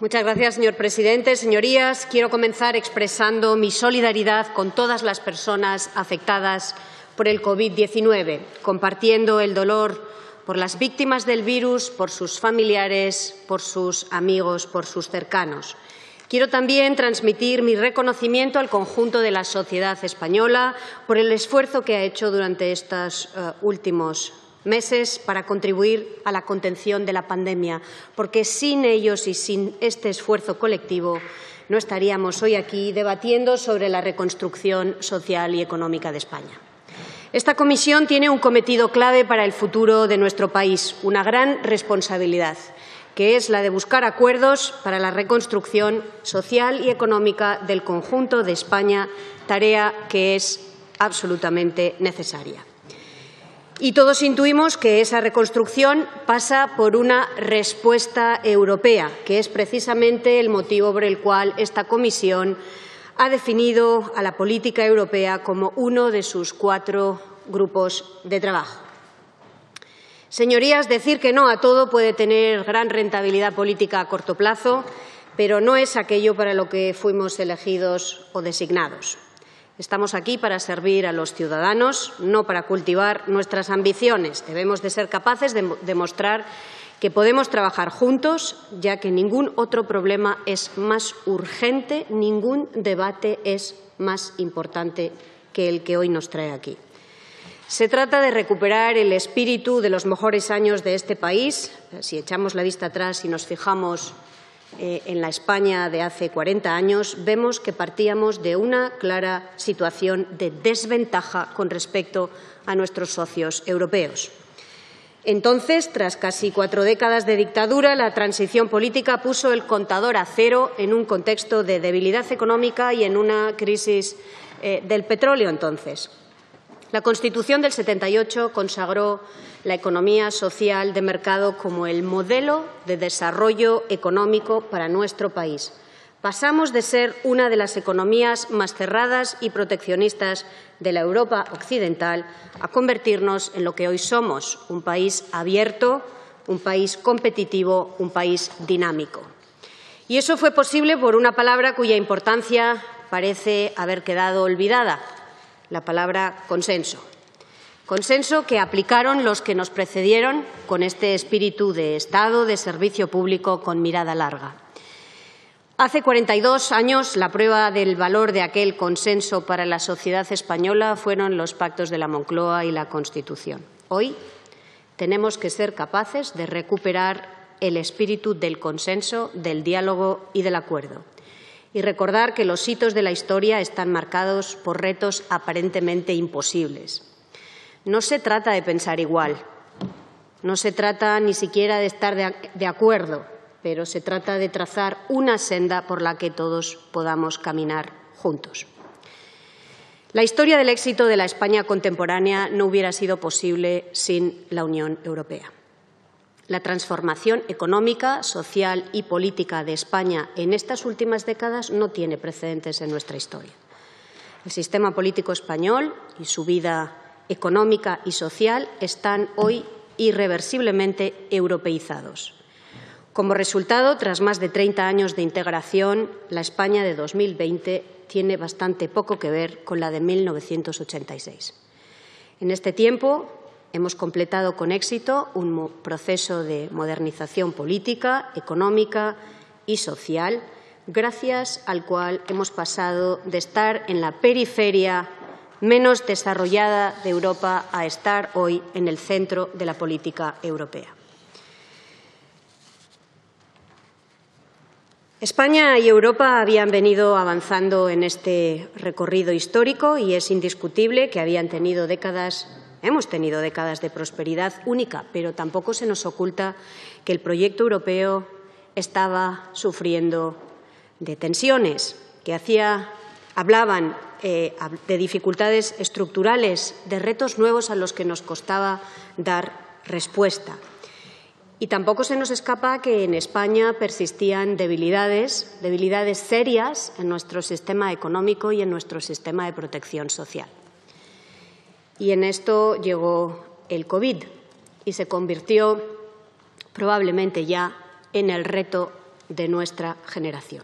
Muchas gracias, señor presidente. Señorías, quiero comenzar expresando mi solidaridad con todas las personas afectadas por el COVID-19, compartiendo el dolor por las víctimas del virus, por sus familiares, por sus amigos, por sus cercanos. Quiero también transmitir mi reconocimiento al conjunto de la sociedad española por el esfuerzo que ha hecho durante estos últimos meses para contribuir a la contención de la pandemia, porque sin ellos y sin este esfuerzo colectivo no estaríamos hoy aquí debatiendo sobre la reconstrucción social y económica de España. Esta comisión tiene un cometido clave para el futuro de nuestro país, una gran responsabilidad, que es la de buscar acuerdos para la reconstrucción social y económica del conjunto de España, tarea que es absolutamente necesaria. Y todos intuimos que esa reconstrucción pasa por una respuesta europea, que es precisamente el motivo por el cual esta comisión ha definido a la política europea como uno de sus 4 grupos de trabajo. Señorías, decir que no a todo puede tener gran rentabilidad política a corto plazo, pero no es aquello para lo que fuimos elegidos o designados. Estamos aquí para servir a los ciudadanos, no para cultivar nuestras ambiciones. Debemos de ser capaces de demostrar que podemos trabajar juntos, ya que ningún otro problema es más urgente, ningún debate es más importante que el que hoy nos trae aquí. Se trata de recuperar el espíritu de los mejores años de este país. Si echamos la vista atrás y nos fijamos en la España de hace 40 años, vemos que partíamos de una clara situación de desventaja con respecto a nuestros socios europeos. Entonces, tras casi 4 décadas de dictadura, la transición política puso el contador a cero en un contexto de debilidad económica y en una crisis del petróleo entonces. La Constitución del 78 consagró la economía social de mercado como el modelo de desarrollo económico para nuestro país. Pasamos de ser una de las economías más cerradas y proteccionistas de la Europa occidental a convertirnos en lo que hoy somos, un país abierto, un país competitivo, un país dinámico. Y eso fue posible por una palabra cuya importancia parece haber quedado olvidada. La palabra consenso. Consenso que aplicaron los que nos precedieron con este espíritu de Estado, de servicio público, con mirada larga. Hace 42 años, la prueba del valor de aquel consenso para la sociedad española fueron los pactos de la Moncloa y la Constitución. Hoy tenemos que ser capaces de recuperar el espíritu del consenso, del diálogo y del acuerdo. Y recordar que los hitos de la historia están marcados por retos aparentemente imposibles. No se trata de pensar igual, no se trata ni siquiera de estar de acuerdo, pero se trata de trazar una senda por la que todos podamos caminar juntos. La historia del éxito de la España contemporánea no hubiera sido posible sin la Unión Europea. La transformación económica, social y política de España en estas últimas décadas no tiene precedentes en nuestra historia. El sistema político español y su vida económica y social están hoy irreversiblemente europeizados. Como resultado, tras más de 30 años de integración, la España de 2020 tiene bastante poco que ver con la de 1986. En este tiempo, hemos completado con éxito un proceso de modernización política, económica y social, gracias al cual hemos pasado de estar en la periferia menos desarrollada de Europa a estar hoy en el centro de la política europea. España y Europa habían venido avanzando en este recorrido histórico y es indiscutible que hemos tenido décadas de prosperidad única, pero tampoco se nos oculta que el proyecto europeo estaba sufriendo de tensiones, que hablaban de dificultades estructurales, de retos nuevos a los que nos costaba dar respuesta. Y tampoco se nos escapa que en España persistían debilidades serias en nuestro sistema económico y en nuestro sistema de protección social. Y en esto llegó el COVID y se convirtió probablemente ya en el reto de nuestra generación.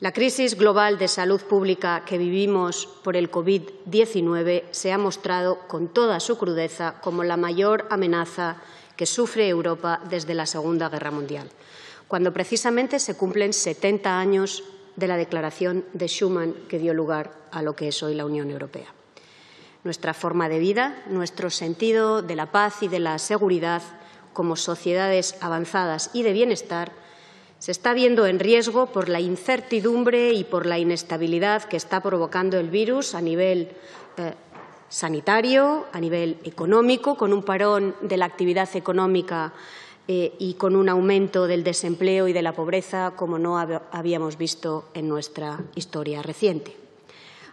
La crisis global de salud pública que vivimos por el COVID-19 se ha mostrado con toda su crudeza como la mayor amenaza que sufre Europa desde la Segunda Guerra Mundial, cuando precisamente se cumplen 70 años de la Declaración de Schuman que dio lugar a lo que es hoy la Unión Europea. Nuestra forma de vida, nuestro sentido de la paz y de la seguridad como sociedades avanzadas y de bienestar se está viendo en riesgo por la incertidumbre y por la inestabilidad que está provocando el virus a nivel sanitario, a nivel económico, con un parón de la actividad económica y con un aumento del desempleo y de la pobreza como no habíamos visto en nuestra historia reciente.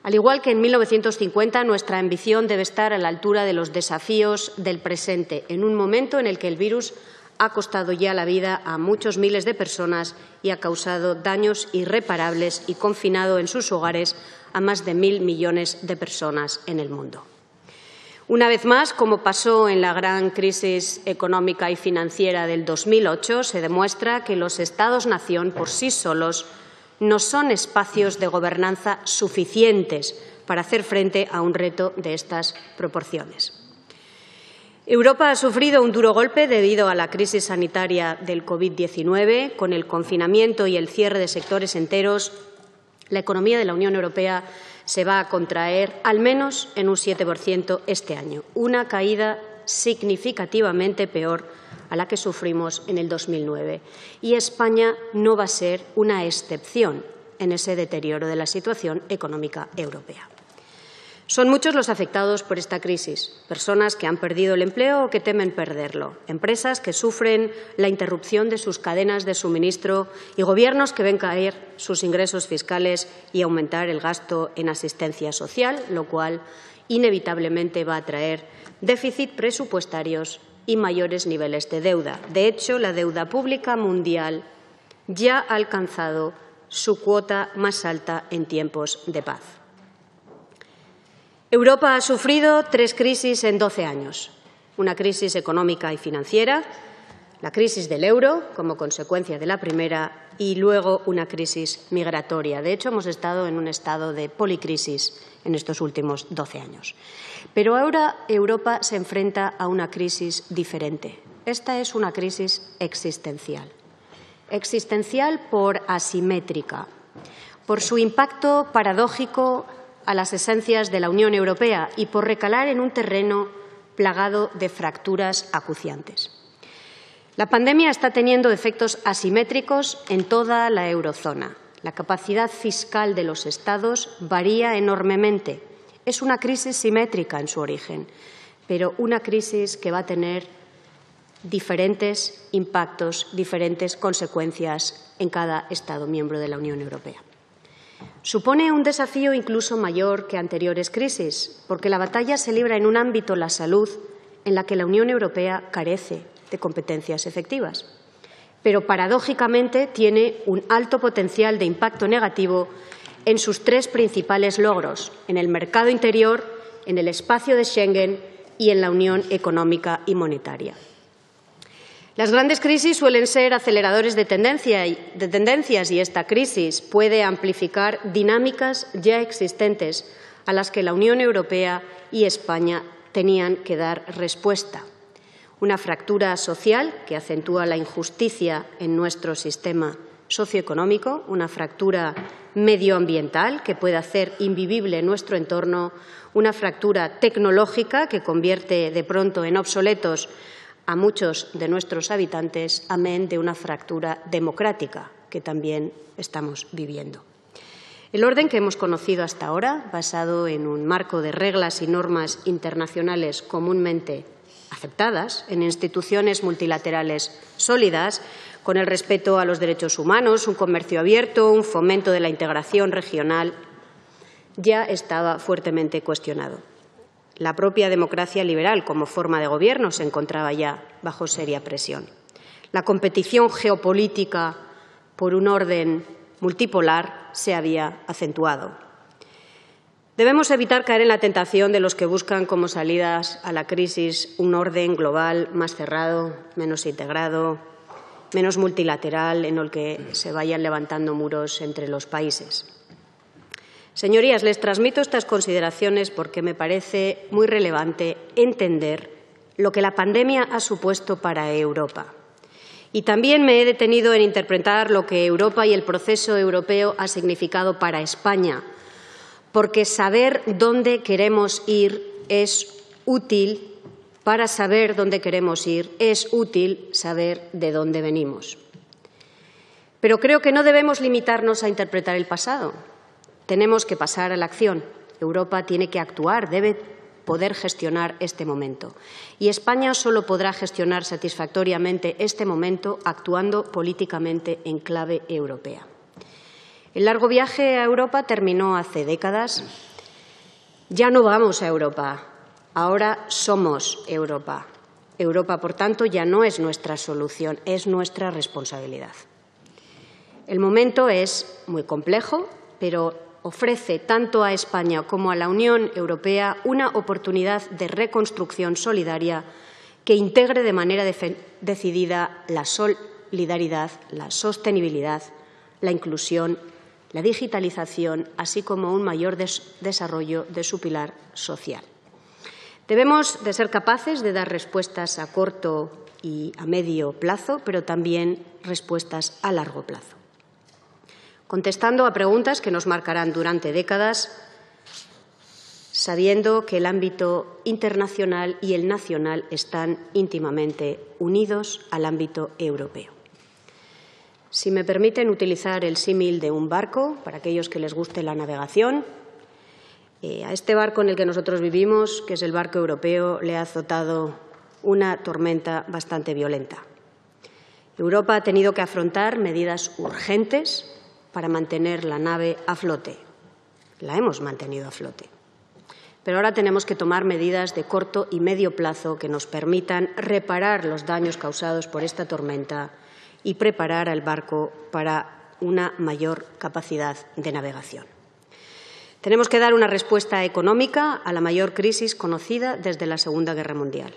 Al igual que en 1950, nuestra ambición debe estar a la altura de los desafíos del presente, en un momento en el que el virus ha costado ya la vida a muchos miles de personas y ha causado daños irreparables y confinado en sus hogares a más de 1.000 millones de personas en el mundo. Una vez más, como pasó en la gran crisis económica y financiera del 2008, se demuestra que los Estados-nación por sí solos no son espacios de gobernanza suficientes para hacer frente a un reto de estas proporciones. Europa ha sufrido un duro golpe debido a la crisis sanitaria del COVID-19, con el confinamiento y el cierre de sectores enteros. La economía de la Unión Europea se va a contraer al menos en un 7% este año, una caída significativamente peor a la que sufrimos en el 2009. Y España no va a ser una excepción en ese deterioro de la situación económica europea. Son muchos los afectados por esta crisis, personas que han perdido el empleo o que temen perderlo, empresas que sufren la interrupción de sus cadenas de suministro y gobiernos que ven caer sus ingresos fiscales y aumentar el gasto en asistencia social, lo cual inevitablemente va a traer déficit presupuestarios y mayores niveles de deuda. De hecho, la deuda pública mundial ya ha alcanzado su cuota más alta en tiempos de paz. Europa ha sufrido 3 crisis en 12 años. Una crisis económica y financiera, la crisis del euro como consecuencia de la primera y luego una crisis migratoria. De hecho, hemos estado en un estado de policrisis en estos últimos 12 años. Pero ahora Europa se enfrenta a una crisis diferente. Esta es una crisis existencial. Existencial por asimétrica, por su impacto paradójico a las esencias de la Unión Europea y por recalar en un terreno plagado de fracturas acuciantes. La pandemia está teniendo efectos asimétricos en toda la eurozona. La capacidad fiscal de los Estados varía enormemente. Es una crisis simétrica en su origen, pero una crisis que va a tener diferentes impactos, diferentes consecuencias en cada Estado miembro de la Unión Europea. Supone un desafío incluso mayor que anteriores crisis, porque la batalla se libra en un ámbito, la salud, en la que la Unión Europea carece de competencias efectivas, pero paradójicamente tiene un alto potencial de impacto negativo en sus 3 principales logros, en el mercado interior, en el espacio de Schengen y en la Unión Económica y Monetaria. Las grandes crisis suelen ser aceleradores de tendencias y esta crisis puede amplificar dinámicas ya existentes a las que la Unión Europea y España tenían que dar respuesta. Una fractura social que acentúa la injusticia en nuestro sistema socioeconómico, una fractura medioambiental que puede hacer invivible nuestro entorno, una fractura tecnológica que convierte de pronto en obsoletos a muchos de nuestros habitantes, amén de una fractura democrática que también estamos viviendo. El orden que hemos conocido hasta ahora, basado en un marco de reglas y normas internacionales comúnmente aceptadas en instituciones multilaterales sólidas, con el respeto a los derechos humanos, un comercio abierto, un fomento de la integración regional, ya estaba fuertemente cuestionado. La propia democracia liberal como forma de gobierno se encontraba ya bajo seria presión. La competición geopolítica por un orden multipolar se había acentuado. Debemos evitar caer en la tentación de los que buscan como salidas a la crisis un orden global más cerrado, menos integrado, menos multilateral en el que se vayan levantando muros entre los países. Señorías, les transmito estas consideraciones porque me parece muy relevante entender lo que la pandemia ha supuesto para Europa. Y también me he detenido en interpretar lo que Europa y el proceso europeo ha significado para España, porque saber dónde queremos ir es útil, para saber dónde queremos ir es útil saber de dónde venimos. Pero creo que no debemos limitarnos a interpretar el pasado. Tenemos que pasar a la acción. Europa tiene que actuar, debe poder gestionar este momento. Y España solo podrá gestionar satisfactoriamente este momento actuando políticamente en clave europea. El largo viaje a Europa terminó hace décadas. Ya no vamos a Europa, ahora somos Europa. Europa, por tanto, ya no es nuestra solución, es nuestra responsabilidad. El momento es muy complejo, pero ofrece tanto a España como a la Unión Europea una oportunidad de reconstrucción solidaria que integre de manera decidida la solidaridad, la sostenibilidad, la inclusión, la digitalización, así como un mayor desarrollo de su pilar social. Debemos de ser capaces de dar respuestas a corto y a medio plazo, pero también respuestas a largo plazo. Contestando a preguntas que nos marcarán durante décadas, sabiendo que el ámbito internacional y el nacional están íntimamente unidos al ámbito europeo. Si me permiten utilizar el símil de un barco, para aquellos que les guste la navegación, a este barco en el que nosotros vivimos, que es el barco europeo, le ha azotado una tormenta bastante violenta. Europa ha tenido que afrontar medidas urgentes para mantener la nave a flote. La hemos mantenido a flote. Pero ahora tenemos que tomar medidas de corto y medio plazo que nos permitan reparar los daños causados por esta tormenta y preparar al barco para una mayor capacidad de navegación. Tenemos que dar una respuesta económica a la mayor crisis conocida desde la Segunda Guerra Mundial.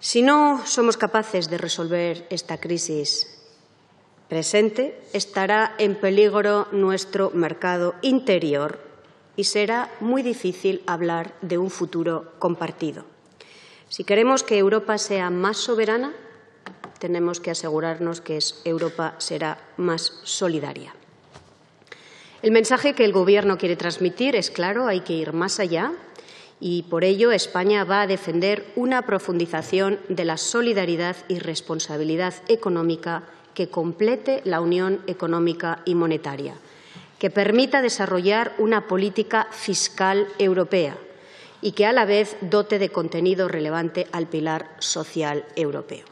Si no somos capaces de resolver esta crisis presente, estará en peligro nuestro mercado interior y será muy difícil hablar de un futuro compartido. Si queremos que Europa sea más soberana, tenemos que asegurarnos que Europa será más solidaria. El mensaje que el Gobierno quiere transmitir es claro, hay que ir más allá y por ello España va a defender una profundización de la solidaridad y responsabilidad económica que complete la unión económica y monetaria, que permita desarrollar una política fiscal europea y que a la vez dote de contenido relevante al pilar social europeo.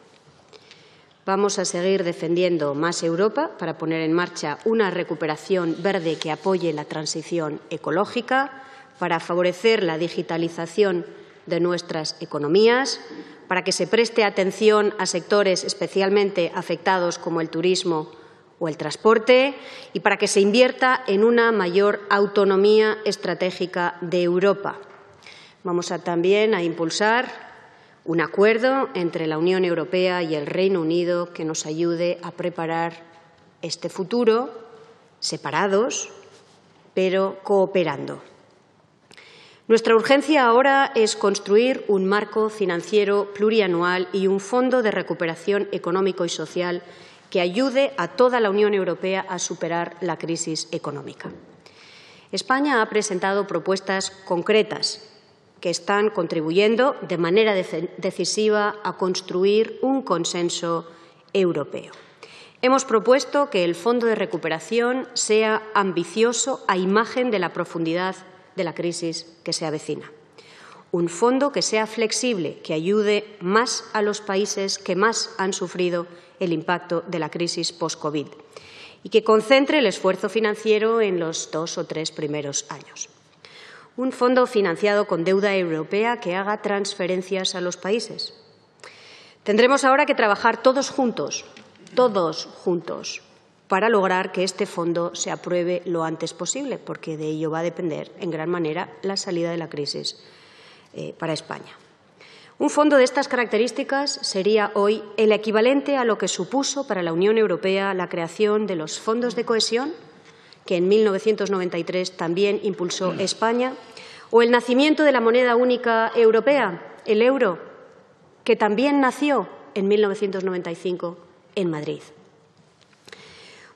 Vamos a seguir defendiendo más Europa para poner en marcha una recuperación verde que apoye la transición ecológica, para favorecer la digitalización de nuestras economías, para que se preste atención a sectores especialmente afectados como el turismo o el transporte y para que se invierta en una mayor autonomía estratégica de Europa. Vamos también a impulsar un acuerdo entre la Unión Europea y el Reino Unido que nos ayude a preparar este futuro separados, pero cooperando. Nuestra urgencia ahora es construir un marco financiero plurianual y un fondo de recuperación económico y social que ayude a toda la Unión Europea a superar la crisis económica. España ha presentado propuestas concretas que están contribuyendo de manera decisiva a construir un consenso europeo. Hemos propuesto que el fondo de recuperación sea ambicioso a imagen de la profundidad de la crisis que se avecina. Un fondo que sea flexible, que ayude más a los países que más han sufrido el impacto de la crisis post-COVID y que concentre el esfuerzo financiero en los 2 o 3 primeros años. Un fondo financiado con deuda europea que haga transferencias a los países. Tendremos ahora que trabajar todos juntos, para lograr que este fondo se apruebe lo antes posible, porque de ello va a depender en gran manera la salida de la crisis para España. Un fondo de estas características sería hoy el equivalente a lo que supuso para la Unión Europea la creación de los fondos de cohesión, que en 1993 también impulsó España, o el nacimiento de la moneda única europea, el euro, que también nació en 1995 en Madrid.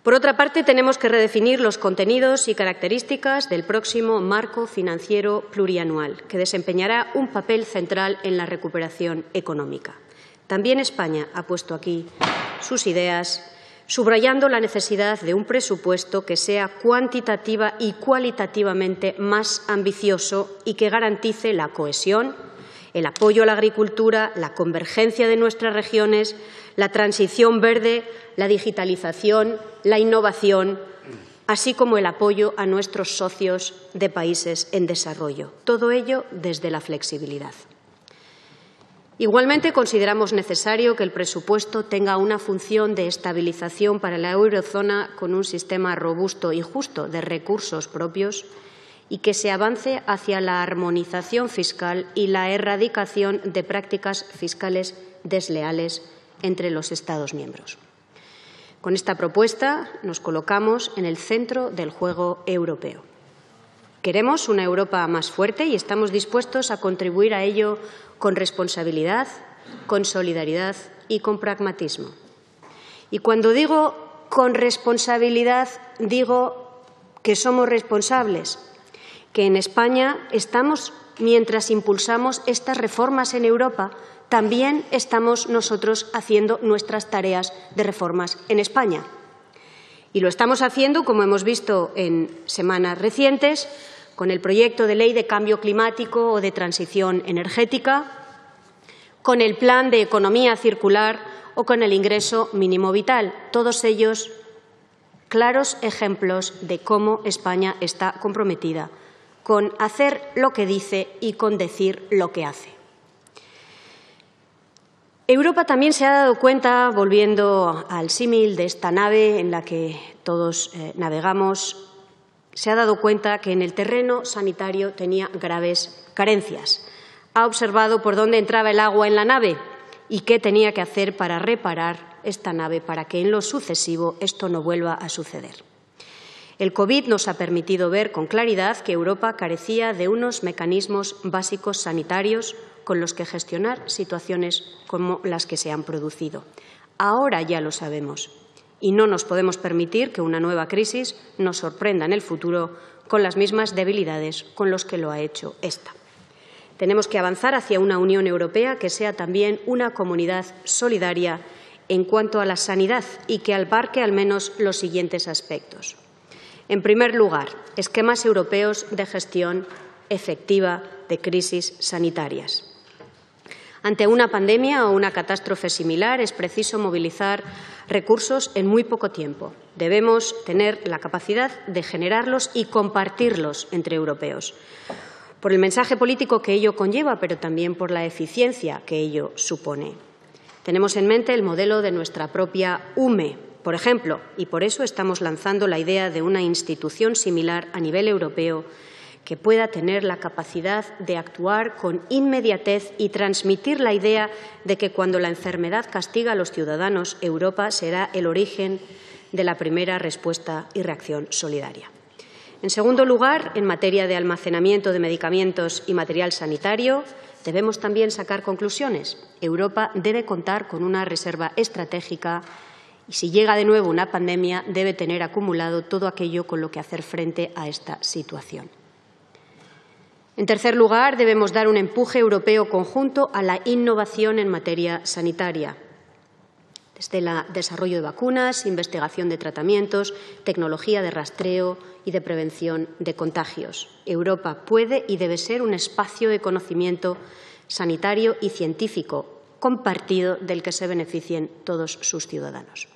Por otra parte, tenemos que redefinir los contenidos y características del próximo marco financiero plurianual, que desempeñará un papel central en la recuperación económica. También España ha puesto aquí sus ideas, subrayando la necesidad de un presupuesto que sea cuantitativa y cualitativamente más ambicioso y que garantice la cohesión, el apoyo a la agricultura, la convergencia de nuestras regiones, la transición verde, la digitalización, la innovación, así como el apoyo a nuestros socios de países en desarrollo. Todo ello desde la flexibilidad. Igualmente, consideramos necesario que el presupuesto tenga una función de estabilización para la eurozona con un sistema robusto y justo de recursos propios y que se avance hacia la armonización fiscal y la erradicación de prácticas fiscales desleales entre los Estados miembros. Con esta propuesta nos colocamos en el centro del juego europeo. Queremos una Europa más fuerte y estamos dispuestos a contribuir a ello con responsabilidad, con solidaridad y con pragmatismo. Y cuando digo con responsabilidad, digo que somos responsables, que en España estamos, mientras impulsamos estas reformas en Europa, también estamos nosotros haciendo nuestras tareas de reformas en España. Y lo estamos haciendo, como hemos visto en semanas recientes, con el proyecto de ley de cambio climático o de transición energética, con el plan de economía circular o con el ingreso mínimo vital. Todos ellos claros ejemplos de cómo España está comprometida con hacer lo que dice y con decir lo que hace. Europa también se ha dado cuenta, volviendo al símil de esta nave en la que todos navegamos, se ha dado cuenta que en el terreno sanitario tenía graves carencias. Ha observado por dónde entraba el agua en la nave y qué tenía que hacer para reparar esta nave para que en lo sucesivo esto no vuelva a suceder. El COVID nos ha permitido ver con claridad que Europa carecía de unos mecanismos básicos sanitarios con los que gestionar situaciones como las que se han producido. Ahora ya lo sabemos y no nos podemos permitir que una nueva crisis nos sorprenda en el futuro con las mismas debilidades con las que lo ha hecho esta. Tenemos que avanzar hacia una Unión Europea que sea también una comunidad solidaria en cuanto a la sanidad y que abarque al menos los siguientes aspectos. En primer lugar, esquemas europeos de gestión efectiva de crisis sanitarias. Ante una pandemia o una catástrofe similar es preciso movilizar recursos en muy poco tiempo. Debemos tener la capacidad de generarlos y compartirlos entre europeos, por el mensaje político que ello conlleva, pero también por la eficiencia que ello supone. Tenemos en mente el modelo de nuestra propia UME, por ejemplo, y por eso estamos lanzando la idea de una institución similar a nivel europeo que pueda tener la capacidad de actuar con inmediatez y transmitir la idea de que cuando la enfermedad castiga a los ciudadanos, Europa será el origen de la primera respuesta y reacción solidaria. En segundo lugar, en materia de almacenamiento de medicamentos y material sanitario, debemos también sacar conclusiones. Europa debe contar con una reserva estratégica y si llega de nuevo una pandemia, debe tener acumulado todo aquello con lo que hacer frente a esta situación. En tercer lugar, debemos dar un empuje europeo conjunto a la innovación en materia sanitaria, desde el desarrollo de vacunas, investigación de tratamientos, tecnología de rastreo y de prevención de contagios. Europa puede y debe ser un espacio de conocimiento sanitario y científico compartido del que se beneficien todos sus ciudadanos.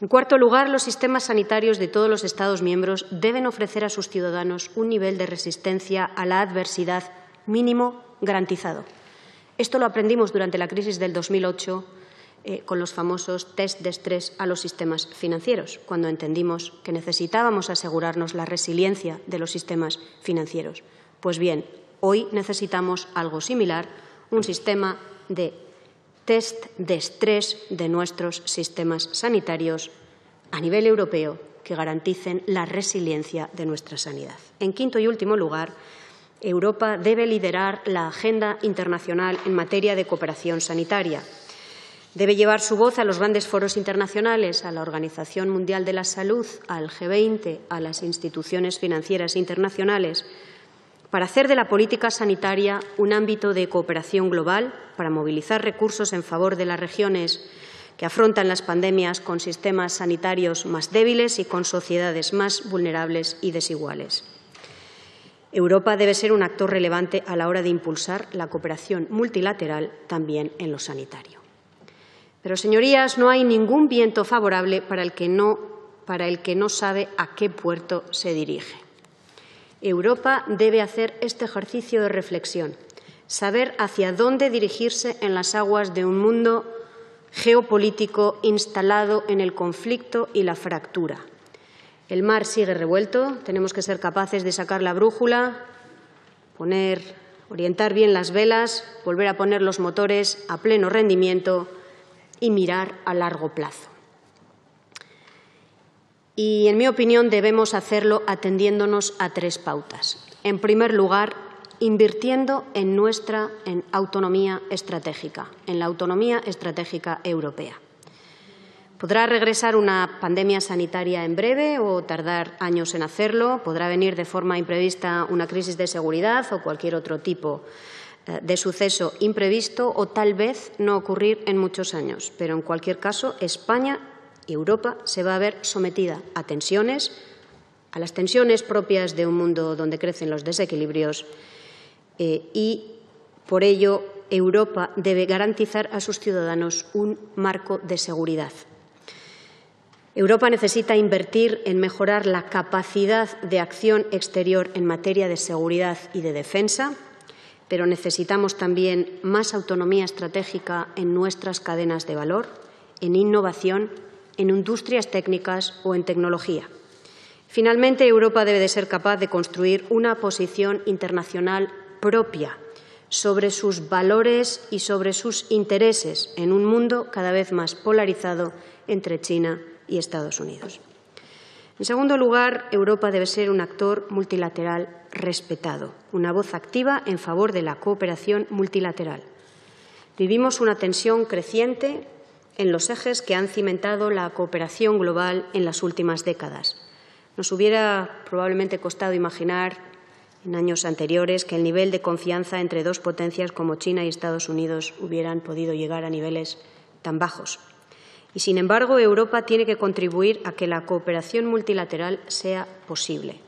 En cuarto lugar, los sistemas sanitarios de todos los Estados miembros deben ofrecer a sus ciudadanos un nivel de resistencia a la adversidad mínimo garantizado. Esto lo aprendimos durante la crisis del 2008 con los famosos test de estrés a los sistemas financieros, cuando entendimos que necesitábamos asegurarnos la resiliencia de los sistemas financieros. Pues bien, hoy necesitamos algo similar un sistema de test de estrés de nuestros sistemas sanitarios a nivel europeo que garanticen la resiliencia de nuestra sanidad. En quinto y último lugar, Europa debe liderar la agenda internacional en materia de cooperación sanitaria. Debe llevar su voz a los grandes foros internacionales, a la Organización Mundial de la Salud, al G20, a las instituciones financieras internacionales, para hacer de la política sanitaria un ámbito de cooperación global, para movilizar recursos en favor de las regiones que afrontan las pandemias con sistemas sanitarios más débiles y con sociedades más vulnerables y desiguales. Europa debe ser un actor relevante a la hora de impulsar la cooperación multilateral también en lo sanitario. Pero, señorías, no hay ningún viento favorable para el que no sabe a qué puerto se dirige. Europa debe hacer este ejercicio de reflexión, saber hacia dónde dirigirse en las aguas de un mundo geopolítico instalado en el conflicto y la fractura. El mar sigue revuelto, tenemos que ser capaces de sacar la brújula, orientar bien las velas, volver a poner los motores a pleno rendimiento y mirar a largo plazo. Y, en mi opinión, debemos hacerlo atendiéndonos a tres pautas. En primer lugar, invirtiendo en nuestra autonomía estratégica, en la autonomía estratégica europea. Podrá regresar una pandemia sanitaria en breve o tardar años en hacerlo, podrá venir de forma imprevista una crisis de seguridad o cualquier otro tipo de suceso imprevisto o tal vez no ocurrir en muchos años. Pero en cualquier caso, España y Europa se va a ver sometida a tensiones, a las tensiones propias de un mundo donde crecen los desequilibrios y por ello Europa debe garantizar a sus ciudadanos un marco de seguridad. Europa necesita invertir en mejorar la capacidad de acción exterior en materia de seguridad y de defensa, pero necesitamos también más autonomía estratégica en nuestras cadenas de valor, en innovación, en industrias técnicas o en tecnología. Finalmente, Europa debe de ser capaz de construir una posición internacional propia sobre sus valores y sobre sus intereses en un mundo cada vez más polarizado entre China y Estados Unidos. En segundo lugar, Europa debe ser un actor multilateral respetado, una voz activa en favor de la cooperación multilateral. Vivimos una tensión creciente en los ejes que han cimentado la cooperación global en las últimas décadas. Nos hubiera probablemente costado imaginar en años anteriores que el nivel de confianza entre dos potencias como China y Estados Unidos hubieran podido llegar a niveles tan bajos. Y, sin embargo, Europa tiene que contribuir a que la cooperación multilateral sea posible,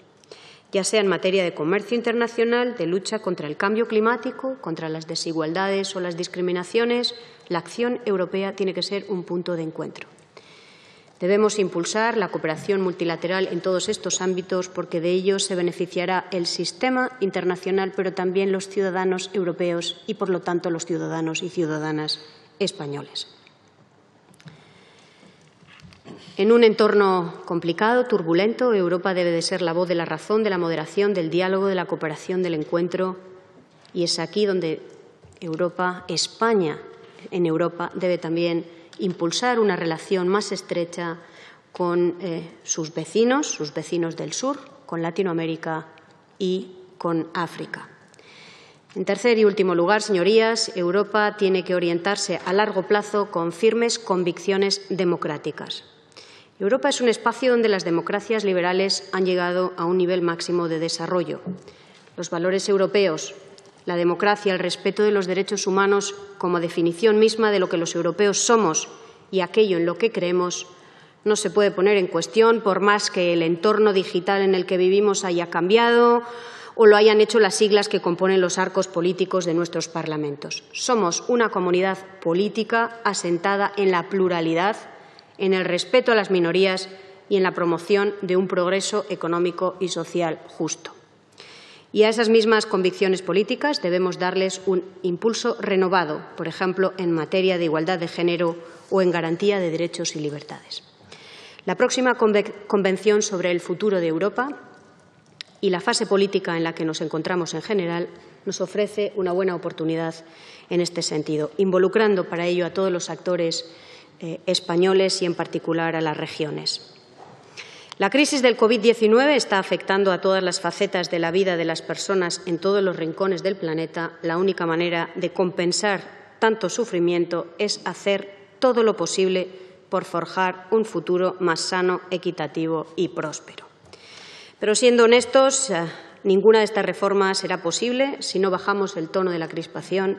ya sea en materia de comercio internacional, de lucha contra el cambio climático, contra las desigualdades o las discriminaciones. La acción europea tiene que ser un punto de encuentro. Debemos impulsar la cooperación multilateral en todos estos ámbitos porque de ello se beneficiará el sistema internacional, pero también los ciudadanos europeos y, por lo tanto, los ciudadanos y ciudadanas españoles. En un entorno complicado, turbulento, Europa debe de ser la voz de la razón, de la moderación, del diálogo, de la cooperación, del encuentro. Y es aquí donde España en Europa debe también impulsar una relación más estrecha con sus vecinos del sur, con Latinoamérica y con África. En tercer y último lugar, señorías, Europa tiene que orientarse a largo plazo con firmes convicciones democráticas. Europa es un espacio donde las democracias liberales han llegado a un nivel máximo de desarrollo. Los valores europeos, la democracia, el respeto de los derechos humanos como definición misma de lo que los europeos somos y aquello en lo que creemos, no se puede poner en cuestión por más que el entorno digital en el que vivimos haya cambiado o lo hayan hecho las siglas que componen los arcos políticos de nuestros parlamentos. Somos una comunidad política asentada en la pluralidad, en el respeto a las minorías y en la promoción de un progreso económico y social justo. Y a esas mismas convicciones políticas debemos darles un impulso renovado, por ejemplo, en materia de igualdad de género o en garantía de derechos y libertades. La próxima Convención sobre el futuro de Europa y la fase política en la que nos encontramos en general nos ofrece una buena oportunidad en este sentido, involucrando para ello a todos los actores españoles y, en particular, a las regiones. La crisis del COVID-19 está afectando a todas las facetas de la vida de las personas en todos los rincones del planeta. La única manera de compensar tanto sufrimiento es hacer todo lo posible por forjar un futuro más sano, equitativo y próspero. Pero, siendo honestos, ninguna de estas reformas será posible si no bajamos el tono de la crispación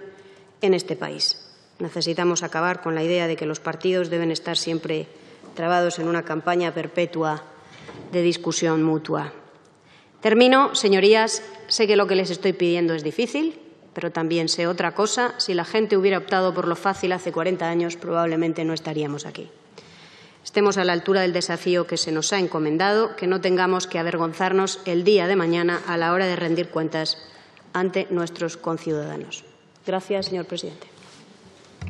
en este país. Necesitamos acabar con la idea de que los partidos deben estar siempre trabados en una campaña perpetua de discusión mutua. Termino, señorías. Sé que lo que les estoy pidiendo es difícil, pero también sé otra cosa. Si la gente hubiera optado por lo fácil hace 40 años, probablemente no estaríamos aquí. Estemos a la altura del desafío que se nos ha encomendado, que no tengamos que avergonzarnos el día de mañana a la hora de rendir cuentas ante nuestros conciudadanos. Gracias, señor presidente.